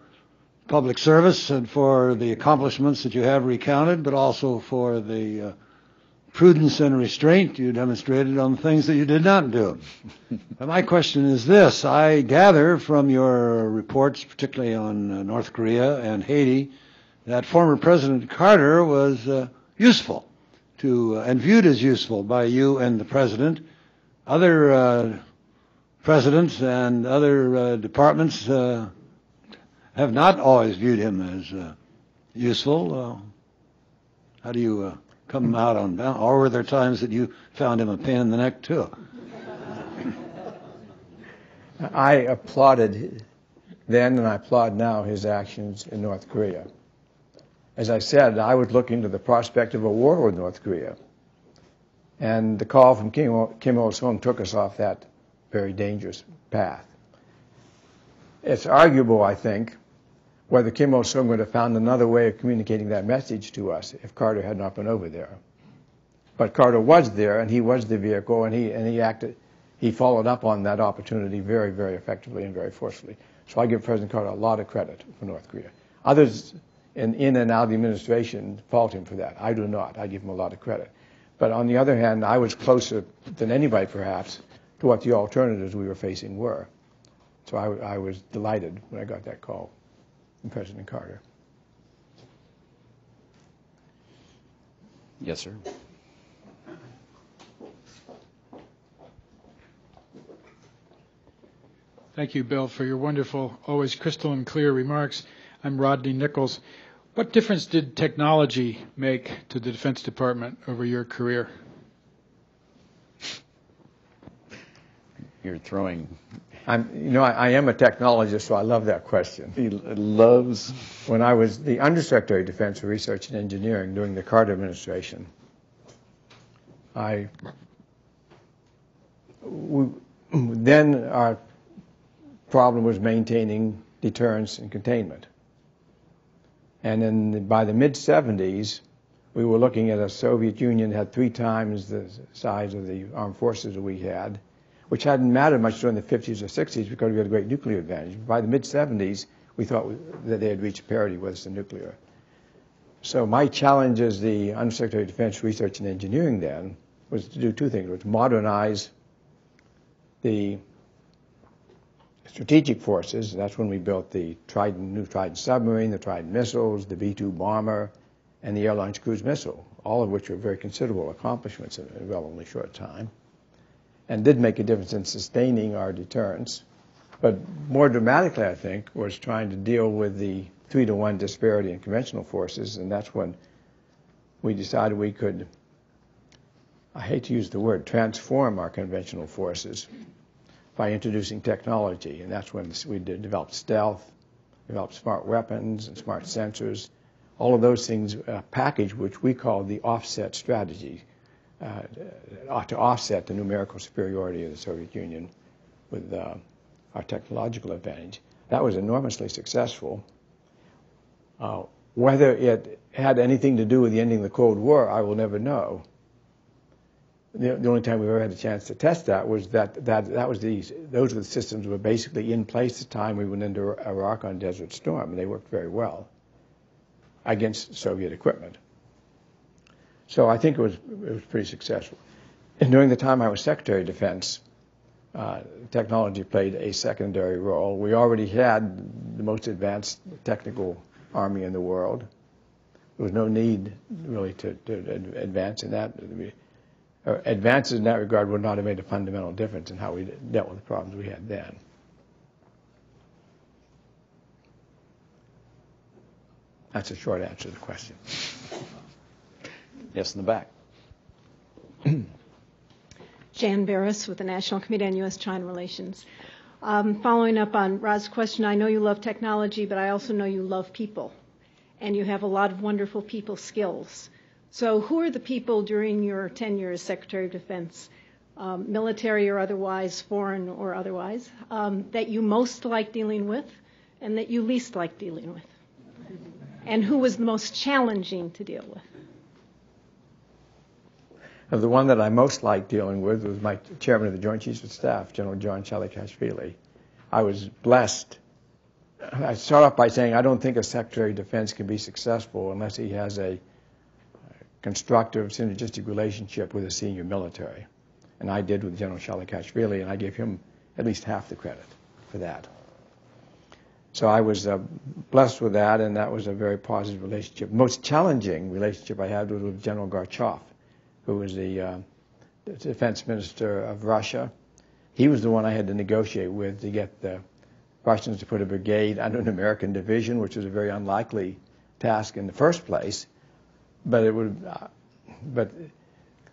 public service and for the accomplishments that you have recounted, but also for the prudence and restraint you demonstrated on things that you did not do. And my question is this. I gather from your reports, particularly on North Korea and Haiti, that former President Carter was useful to and viewed as useful by you and the President. Other presidents and other departments have not always viewed him as useful. How do you come out on balance? Or were there times that you found him a pain in the neck, too? I applauded then, and I applaud now, his actions in North Korea. As I said, I was looking to the prospect of a war with North Korea. And the call from Kim Il Sung took us off that very dangerous path. It's arguable, I think, whether Kim Il-sung would have found another way of communicating that message to us if Carter had not been over there. But Carter was there, and he was the vehicle, and he acted, he followed up on that opportunity very, very effectively and very forcefully. So I give President Carter a lot of credit for North Korea. Others in and out of the administration fault him for that. I do not. I give him a lot of credit. But on the other hand, I was closer than anybody, perhaps, to what the alternatives we were facing were. So I was delighted when I got that call from President Carter. Yes, sir. Thank you, Bill, for your wonderful, always crystal and clear remarks. I'm Rodney Nichols. What difference did technology make to the Defense Department over your career? You're throwing... I am a technologist, so I love that question. He loves... When I was the Undersecretary of Defense for Research and Engineering during the Carter administration, then our problem was maintaining deterrence and containment. And by the mid-'70s, we were looking at a Soviet Union that had 3 times the size of the armed forces that we had, which hadn't mattered much during the 50s or 60s because we had a great nuclear advantage. By the mid-'70s, we thought that they had reached parity with us in nuclear. So my challenge as the Undersecretary of Defense Research and Engineering then was to do 2 things. It was to modernize the strategic forces. That's when we built the Trident, new Trident submarine, the Trident missiles, the B-2 bomber, and the air-launched cruise missile, all of which were very considerable accomplishments in a relatively short time, and did make a difference in sustaining our deterrence. But more dramatically, I think, was trying to deal with the 3-to-1 disparity in conventional forces, and that's when we decided we could, I hate to use the word, transform our conventional forces by introducing technology. And that's when we developed stealth, developed smart weapons and smart sensors, all of those things, a package which we called the offset strategy, to offset the numerical superiority of the Soviet Union with our technological advantage. That was enormously successful. Whether it had anything to do with the ending of the Cold War, I will never know. The only time we've ever had a chance to test that was those were the systems were basically in place the time we went into Iraq on Desert Storm, and they worked very well against Soviet equipment. So I think it was pretty successful. And during the time I was Secretary of Defense, technology played a secondary role. We already had the most advanced technical army in the world. There was no need really to advance in that. Advances in that regard would not have made a fundamental difference in how we dealt with the problems we had then. That's a short answer to the question. Yes, in the back. Jan Barris with the National Committee on U.S.-China Relations. Following up on Rod's question, I know you love technology, but I also know you love people, and you have a lot of wonderful people skills. So who are the people during your tenure as Secretary of Defense, military or otherwise, foreign or otherwise, that you most like dealing with and that you least like dealing with? And who was the most challenging to deal with? The one that I most liked dealing with was my chairman of the Joint Chiefs of Staff, General John Shalikashvili. I was blessed. I start off by saying I don't think a Secretary of Defense can be successful unless he has a constructive, synergistic relationship with the senior military. And I did with General Shalikashvili, and I gave him at least half the credit for that. So I was blessed with that, and that was a very positive relationship. The most challenging relationship I had was with General Garchov, who was the defense minister of Russia. He was the one I had to negotiate with to get the Russians to put a brigade under an American division, which was a very unlikely task in the first place. But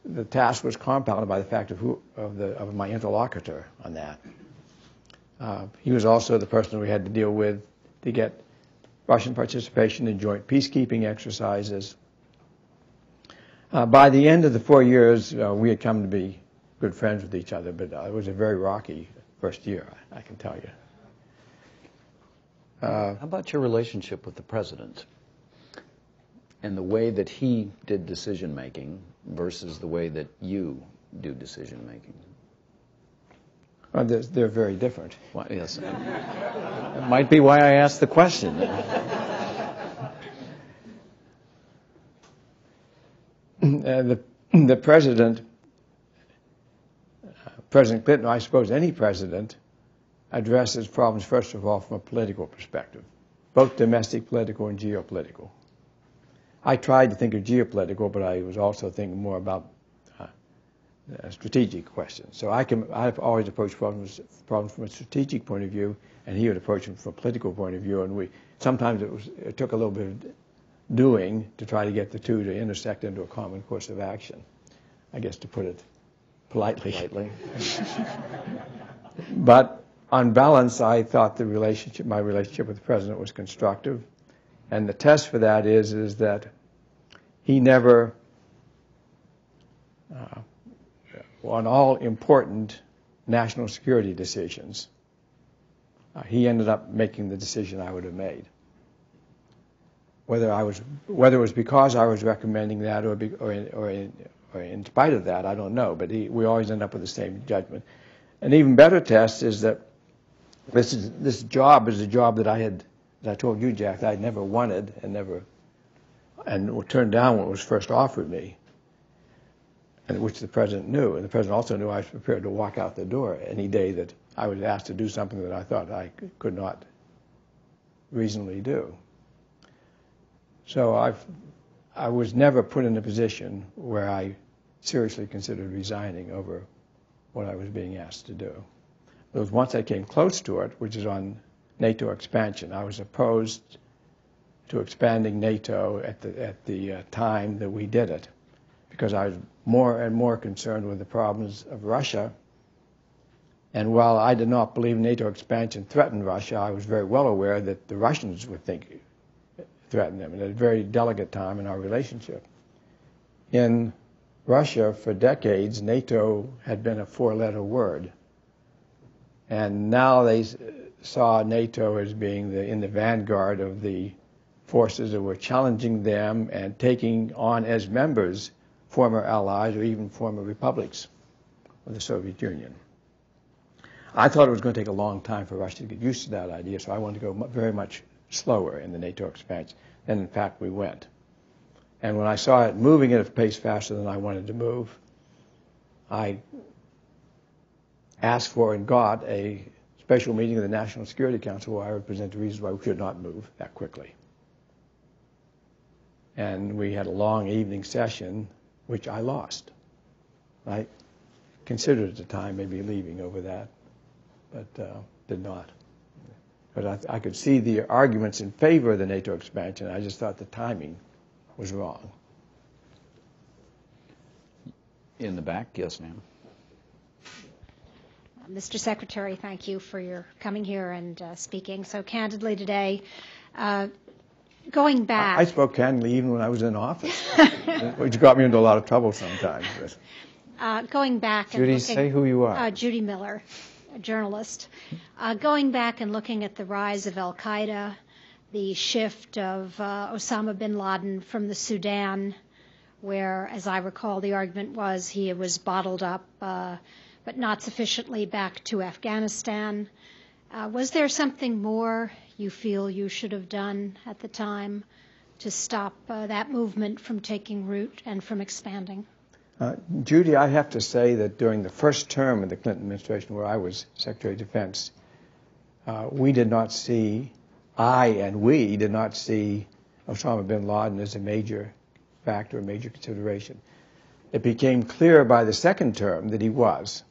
the task was compounded by the fact of my interlocutor on that. He was also the person we had to deal with to get Russian participation in joint peacekeeping exercises. By the end of the 4 years, we had come to be good friends with each other, but it was a very rocky first year, I can tell you. How about your relationship with the president? And the way that he did decision-making versus the way that you do decision-making? Well, they're very different. Well, yes. That might be why I asked the question. The president, President Clinton, I suppose any president, addresses problems, first of all, from a political perspective, both domestic, political, and geopolitical. I tried to think of geopolitical, but I was also thinking more about strategic questions. So I've always approached problems from a strategic point of view, and he would approach them from a political point of view. And sometimes it took a little bit of doing to try to get the two to intersect into a common course of action, I guess, to put it politely. But on balance, I thought my relationship with the president was constructive. And the test for that is that he never, on all important national security decisions, he ended up making the decision I would have made. Whether it was because I was recommending that or in spite of that, I don't know. But we always end up with the same judgment. An even better test is that this job is a job that I had. As I told you, Jack, I never wanted and turned down what was first offered me, and which the president knew. And the president also knew I was prepared to walk out the door any day that I was asked to do something that I thought I could not reasonably do. So I was never put in a position where I seriously considered resigning over what I was being asked to do. It was once I came close to it, which is on NATO expansion. I was opposed to expanding NATO at the time that we did it, because I was more and more concerned with the problems of Russia. And while I did not believe NATO expansion threatened Russia, I was very well aware that the Russians would think it threatened them, and at a very delicate time in our relationship. In Russia, for decades, NATO had been a four-letter word. And now they saw NATO as being in the vanguard of the forces that were challenging them and taking on as members former allies or even former republics of the Soviet Union. I thought it was going to take a long time for Russia to get used to that idea, so I wanted to go very much slower in the NATO expansion than, in fact, we went. And when I saw it moving at a pace faster than I wanted to move, I asked for and got a special meeting of the National Security Council where I would present the reasons why we should not move that quickly. And we had a long evening session, which I lost. I considered at the time maybe leaving over that, but did not. But I could see the arguments in favor of the NATO expansion. I just thought the timing was wrong. In the back, yes, ma'am. Mr. Secretary, thank you for your coming here and speaking so candidly today. Going back... I spoke candidly even when I was in office, which got me into a lot of trouble sometimes. But. Going back... Judy, and looking, say who you are. Judy Miller, a journalist. Going back and looking at the rise of al-Qaeda, the shift of Osama bin Laden from the Sudan, where, as I recall, the argument was he was bottled up... but not sufficiently back to Afghanistan. Was there something more you feel you should have done at the time to stop that movement from taking root and from expanding? Judy, I have to say that during the first term of the Clinton administration, where I was Secretary of Defense, we did not see, we did not see Osama bin Laden as a major factor, a major consideration. It became clear by the second term that he was.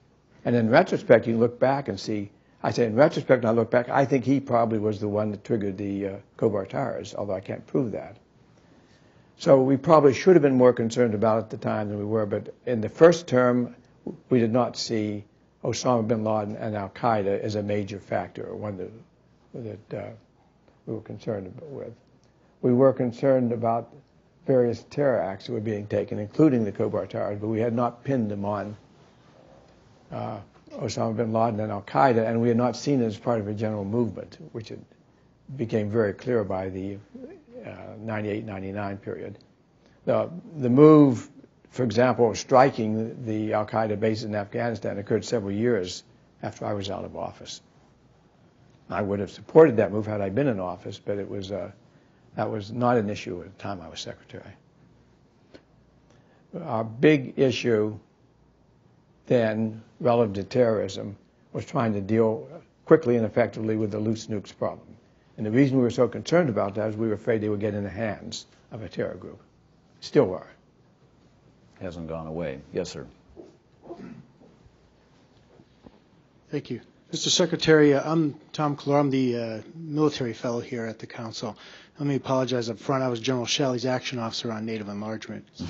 And in retrospect, you look back and see, I say in retrospect, I look back, I think he probably was the one that triggered the Khobar Towers, although I can't prove that. So we probably should have been more concerned about it at the time than we were, but in the first term, we did not see Osama bin Laden and al-Qaeda as a major factor, or one that we were concerned with. We were concerned about various terror acts that were being taken, including the Khobar Towers, but we had not pinned them on Osama bin Laden and al-Qaeda, and we had not seen it as part of a general movement, which it became very clear by the 98-99 period. The move, for example, of striking the al-Qaeda bases in Afghanistan occurred several years after I was out of office. I would have supported that move had I been in office, but it was... that was not an issue at the time I was Secretary. Our big issue then, relative to terrorism, was trying to deal quickly and effectively with the loose nukes problem. And the reason we were so concerned about that is we were afraid they would get in the hands of a terror group. Still are. Hasn't gone away. Yes, sir. Thank you. Mr. Secretary, I'm Tom Klor. I'm the military fellow here at the Council. Let me apologize up front. I was General Shelley's action officer on Native enlargement, so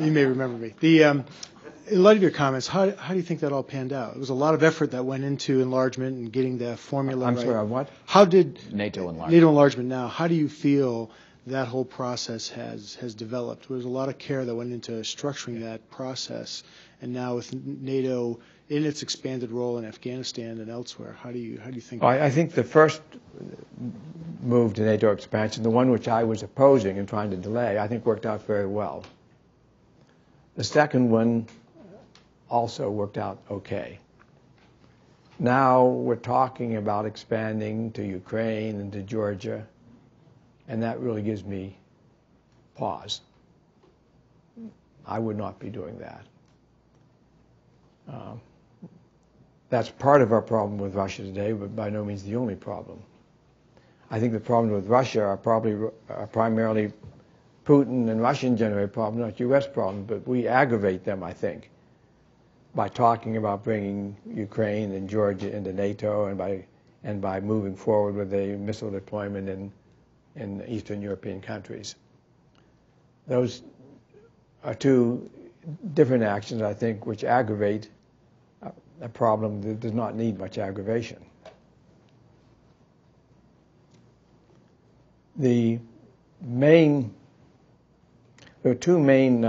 you may remember me. In light of your comments, how do you think that all panned out? It was a lot of effort that went into enlargement and getting the formula right. I'm sorry, what? How did NATO enlargement? NATO enlargement now. How do you feel that whole process has developed? There was a lot of care that went into structuring that process, and now with NATO in its expanded role in Afghanistan and elsewhere, how do you think? I think the first move to NATO expansion, the one which I was opposing and trying to delay, I think worked out very well. The second one also worked out okay. Now we're talking about expanding to Ukraine and to Georgia, and that really gives me pause. I would not be doing that. That's part of our problem with Russia today, but by no means the only problem. I think the problems with Russia are primarily Putin and Russian-generated problems, not U.S. problems, but we aggravate them, I think, by talking about bringing Ukraine and Georgia into NATO and by moving forward with a missile deployment in Eastern European countries. Those are two different actions, I think, which aggravate a problem that does not need much aggravation. There are two main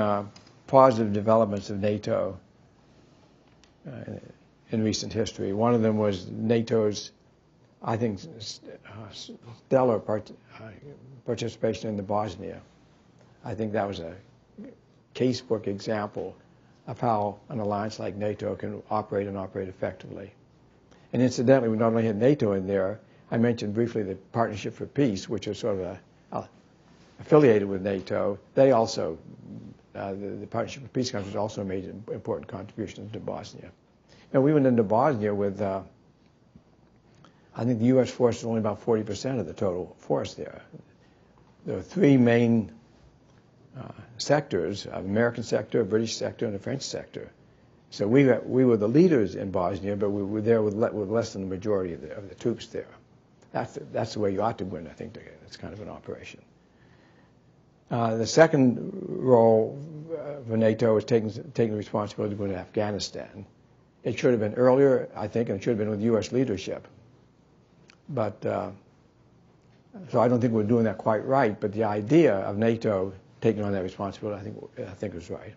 positive developments of NATO in recent history. One of them was NATO's, I think, stellar participation in the Bosnia I think that was a casebook example of how an alliance like NATO can operate and operate effectively. And incidentally, we not only had NATO in there, I mentioned briefly the Partnership for Peace, which is sort of affiliated with NATO. They also, the Partnership for Peace countries also made important contributions to Bosnia. Now, we went into Bosnia with, I think the U.S. force is only about 40% of the total force there. There were three main sectors, American sector, British sector, and the French sector. So we were the leaders in Bosnia, but we were there with less than the majority of the troops there. That's the way you ought to win, I think, that's kind of an operation. The second role for NATO is taking responsibility for Afghanistan. It should have been earlier, I think, and it should have been with U.S. leadership. But so I don't think we're doing that quite right. But the idea of NATO taking on that responsibility, I think is right.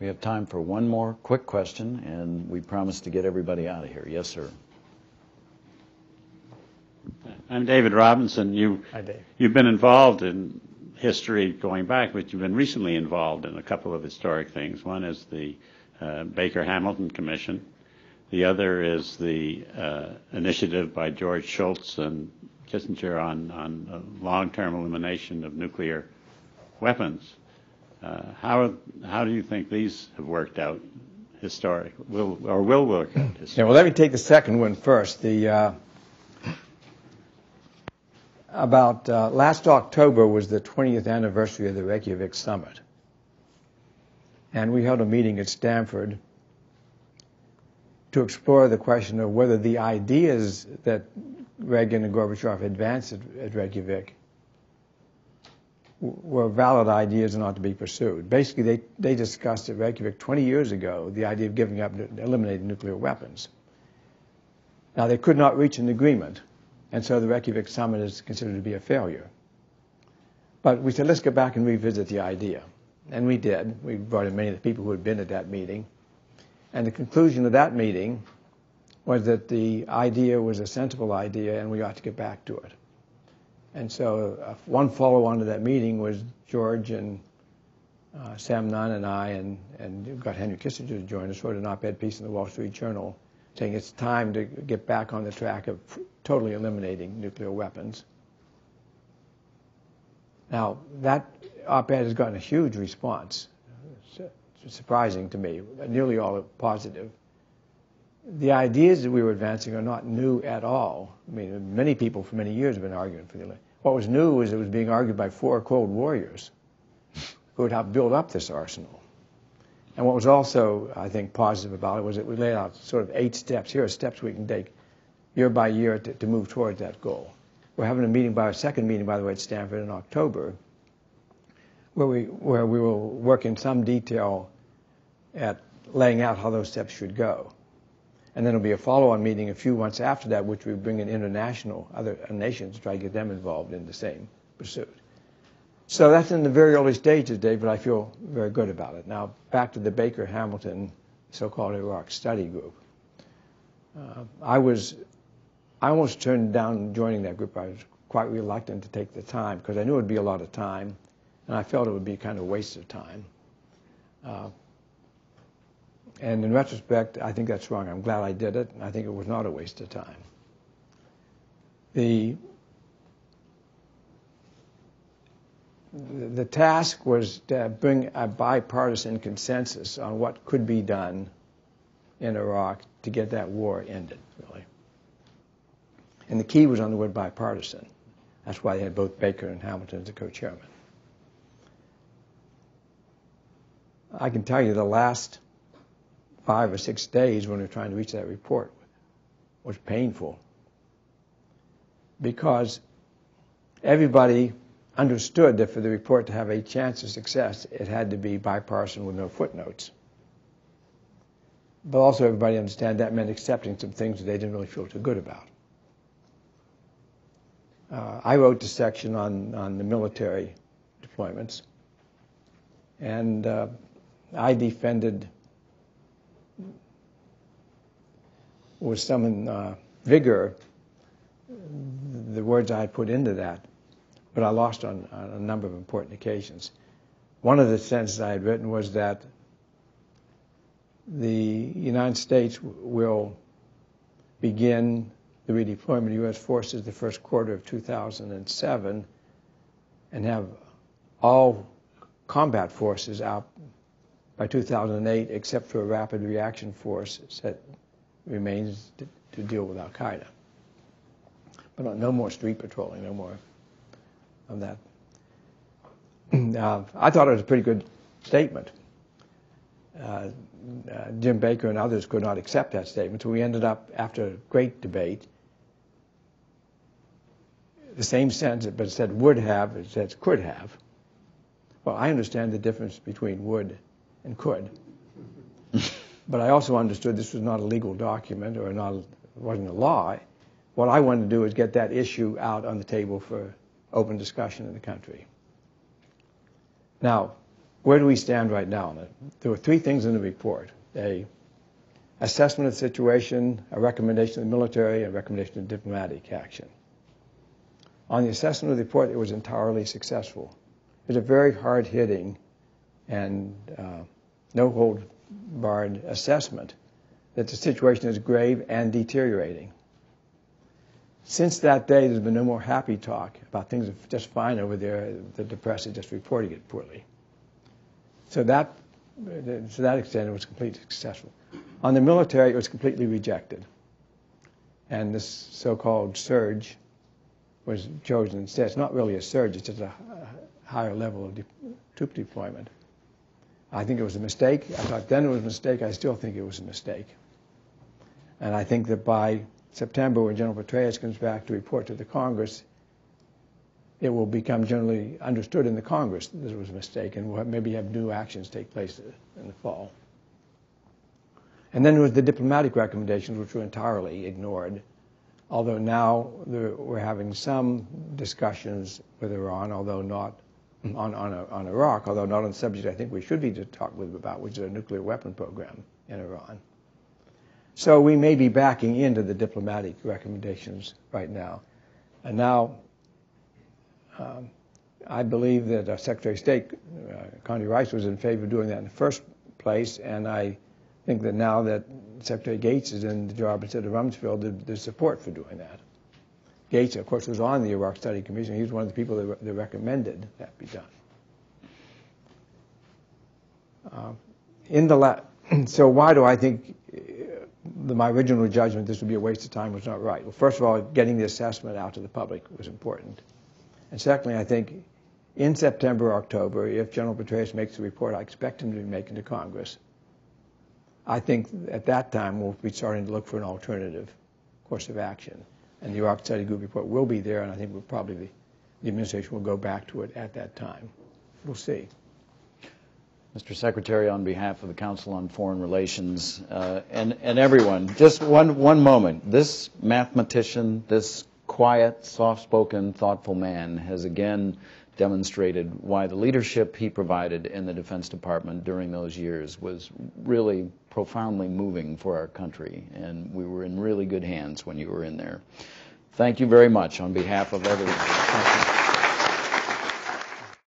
We have time for one more quick question, and we promise to get everybody out of here. Yes, sir. I'm David Robinson. Hi, Dave. You've been involved in history going back, but you've been recently involved in a couple of historic things. One is the Baker-Hamilton Commission. The other is the initiative by George Shultz and Kissinger on long-term elimination of nuclear weapons. How do you think these have worked out historically, will work out historically? Yeah, well, let me take the second one first. About last October was the 20th anniversary of the Reykjavik summit, and we held a meeting at Stanford to explore the question of whether the ideas that Reagan and Gorbachev advanced at Reykjavik were valid ideas and ought to be pursued. Basically, they discussed at Reykjavik 20 years ago the idea of giving up, eliminating nuclear weapons. Now, they could not reach an agreement, and so the Reykjavik summit is considered to be a failure. But we said, let's go back and revisit the idea. And we did. We brought in many of the people who had been at that meeting. And the conclusion of that meeting was that the idea was a sensible idea and we ought to get back to it. And so one follow-on to that meeting was George and Sam Nunn and I, and got Henry Kissinger to join us, wrote an op-ed piece in the Wall Street Journal saying it's time to get back on the track of totally eliminating nuclear weapons. Now, that op-ed has gotten a huge response. It's surprising to me, nearly all positive. The ideas that we were advancing are not new at all. I mean, many people for many years have been arguing for the. What was new was it was being argued by four Cold Warriors who had helped build up this arsenal. And what was also, I think, positive about it was that we laid out sort of 8 steps. Here are steps we can take year by year to move toward that goal. We're having a meeting, our second meeting, by the way, at Stanford in October, where we will work in some detail at laying out how those steps should go. And then there'll be a follow-on meeting a few months after that, which we bring in international, other nations, to try to get them involved in the same pursuit. So that's in the very early stages, Dave, but I feel very good about it. Now, back to the Baker-Hamilton so-called Iraq study group. I almost turned down joining that group. I was quite reluctant to take the time because I knew it would be a lot of time, and I felt it would be kind of a waste of time. And in retrospect, I think that's wrong. I'm glad I did it, and I think it was not a waste of time. The task was to bring a bipartisan consensus on what could be done in Iraq to get that war ended, really. And the key was on the word bipartisan. That's why they had both Baker and Hamilton as the co-chairman. I can tell you the last 5 or 6 days when we were trying to reach that report was painful, because everybody understood that for the report to have a chance of success, it had to be bipartisan with no footnotes. But also everybody understood that meant accepting some things that they didn't really feel too good about. I wrote the section on the military deployments, and I defended with some vigor the words I had put into that, but I lost on a number of important occasions. One of the sentences I had written was that the United States will begin the redeployment of U.S. forces the first quarter of 2007 and have all combat forces out by 2008 except for a rapid reaction force that remains to deal with al-Qaeda. But no more street patrolling, no more of that. I thought it was a pretty good statement. Jim Baker and others could not accept that statement, so we ended up, after a great debate, the same sentence, but it said would have, it says could have. Well, I understand the difference between would and could. But I also understood this was not a legal document or not, it wasn't a law. What I wanted to do is get that issue out on the table for open discussion in the country. Now, where do we stand right now? There were three things in the report: an assessment of the situation, a recommendation of the military, and a recommendation of diplomatic action. On the assessment of the report, it was entirely successful. It was a very hard-hitting and no-hold-barred assessment that the situation is grave and deteriorating. Since that day, there's been no more happy talk about things are just fine over there, the press is just reporting it poorly. To that extent, it was completely successful. On the military, it was completely rejected. And this so-called surge was chosen instead. It's not really a surge, it's just a higher level of troop deployment. I think it was a mistake. I thought then it was a mistake. I still think it was a mistake. And I think that by September, when General Petraeus comes back to report to the Congress, it will become generally understood in the Congress that this was a mistake, and we'll maybe have new actions take place in the fall. And then there was the diplomatic recommendations, which were entirely ignored, although now we're having some discussions with Iran, although not on Iraq, although not on the subject I think we should be talking with them about, which is a nuclear weapon program in Iran. So we may be backing into the diplomatic recommendations right now. And now I believe that Secretary of State Condi Rice was in favor of doing that in the first place, and I think that now that Secretary Gates is in the job instead of Rumsfeld, there's support for doing that. Gates, of course, was on the Iraq Study Commission. He was one of the people that recommended that be done. So why do I think my original judgment this would be a waste of time was not right? Well, first of all, getting the assessment out to the public was important. And secondly, I think in September or October, if General Petraeus makes the report I expect him to be making to Congress, I think at that time we'll be starting to look for an alternative course of action. And the Iraq Study Group report will be there, and I think we'll probably the administration will go back to it at that time. We'll see. Mr. Secretary, on behalf of the Council on Foreign Relations and everyone, just one moment. This mathematician, this quiet, soft-spoken, thoughtful man has again demonstrated why the leadership he provided in the Defense Department during those years was really profoundly moving for our country, and we were in really good hands when you were in there. Thank you very much on behalf of everyone.